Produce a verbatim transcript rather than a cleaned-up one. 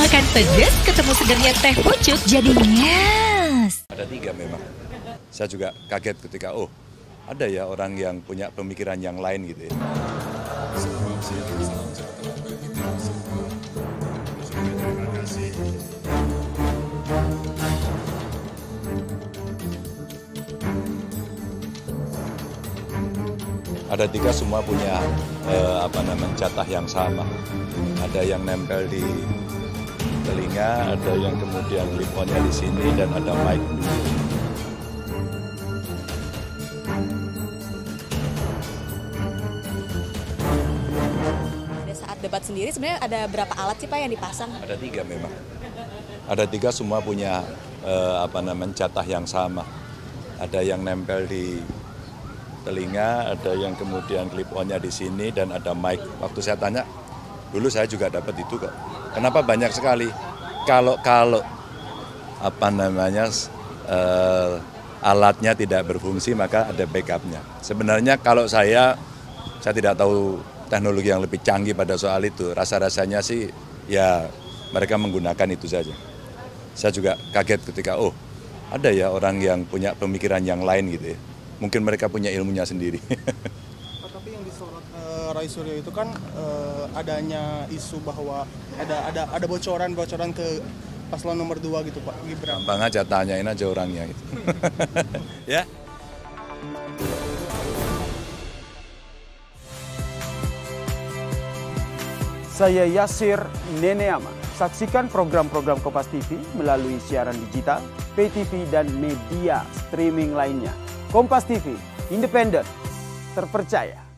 makan pedas ketemu segarnya teh pucuk jadinya. Ada tiga memang. Saya juga kaget ketika oh ada ya orang yang punya pemikiran yang lain gitu ya. Ada tiga, semua punya eh, apa namanya jatah yang sama. Ada yang nempel di telinga, ada yang kemudian liponnya di sini, dan ada mic. Pada saat debat sendiri sebenarnya ada berapa alat sih Pak yang dipasang? Ada tiga memang. Ada tiga, semua punya eh, apa namanya jatah yang sama. Ada yang nempel di telinga, ada yang kemudian clip-onnya di sini, dan ada mic. Waktu saya tanya, dulu saya juga dapat itu kok. Kenapa banyak sekali? Kalau kalau apa namanya eh, alatnya tidak berfungsi, maka ada backupnya. Sebenarnya kalau saya, saya tidak tahu teknologi yang lebih canggih pada soal itu. Rasa-rasanya sih ya mereka menggunakan itu saja. Saya juga kaget ketika oh ada ya orang yang punya pemikiran yang lain gitu ya. Mungkin mereka punya ilmunya sendiri. Tapi yang disorot uh, Roy Suryo itu kan uh, adanya isu bahwa ada ada ada bocoran-bocoran ke paslon nomor dua gitu Pak Gibran. Bang aja, tanyain aja orangnya gitu. Ya. Saya Yasir Neneyama. Saksikan program-program Kompas T V melalui siaran digital, pay T V dan media streaming lainnya. Kompas T V, independen, terpercaya.